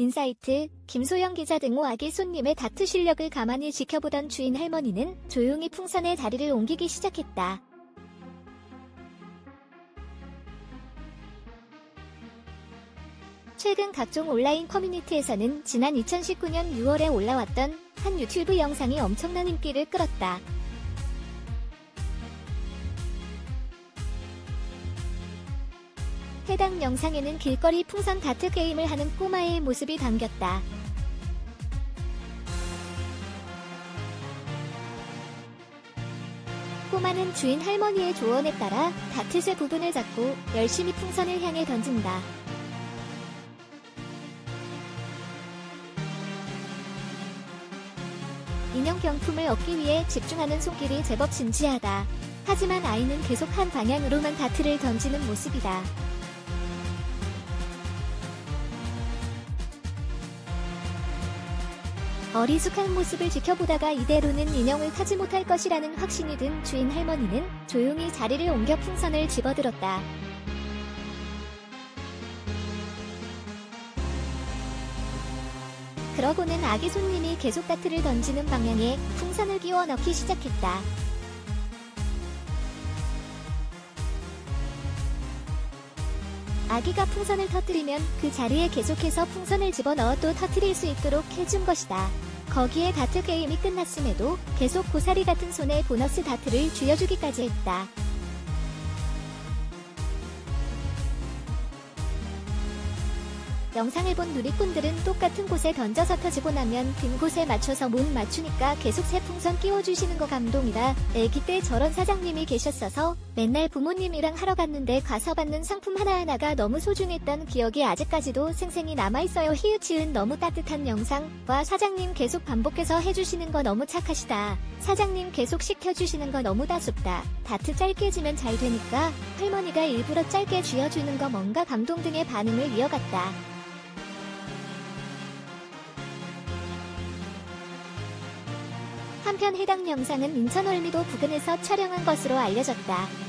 인사이트, 김소영 기자 등 5아기 손님의 다투 실력을 가만히 지켜보던 주인 할머니는 조용히 풍선에 다리를 옮기기 시작했다. 최근 각종 온라인 커뮤니티에서는 지난 2019년 6월에 올라왔던 한 유튜브 영상이 엄청난 인기를 끌었다. 해당 영상에는 길거리 풍선 다트 게임을 하는 꼬마의 모습이 담겼다. 꼬마는 주인 할머니의 조언에 따라 다트쇠 부분을 잡고 열심히 풍선을 향해 던진다. 인형 경품을 얻기 위해 집중하는 손길이 제법 진지하다. 하지만 아이는 계속 한 방향으로만 다트를 던지는 모습이다. 어리숙한 모습을 지켜보다가 이대로는 인형을 타지 못할 것이라는 확신이 든 주인 할머니는 조용히 자리를 옮겨 풍선을 집어들었다. 그러고는 아기 손님이 계속 다트를 던지는 방향에 풍선을 끼워 넣기 시작했다. 아기가 풍선을 터뜨리면 그 자리에 계속해서 풍선을 집어넣어 또 터뜨릴 수 있도록 해준 것이다. 거기에 다트 게임이 끝났음에도 계속 고사리 같은 손에 보너스 다트를 쥐어주기까지 했다. 영상을 본 누리꾼들은 똑같은 곳에 던져서 터지고 나면 빈 곳에 맞춰서 못 맞추니까 계속 새 풍선 끼워주시는 거 감동이다. 애기 때 저런 사장님이 계셨어서 맨날 부모님이랑 하러 갔는데 가서 받는 상품 하나하나가 너무 소중했던 기억이 아직까지도 생생히 남아있어요. 히읗이은 너무 따뜻한 영상과 사장님 계속 반복해서 해주시는 거 너무 착하시다. 사장님 계속 시켜주시는 거 너무 따숩다. 다트 짧게 지면 잘 되니까 할머니가 일부러 짧게 쥐어주는 거 뭔가 감동 등의 반응을 이어갔다. 한편 해당 영상은 인천 월미도 부근에서 촬영한 것으로 알려졌다.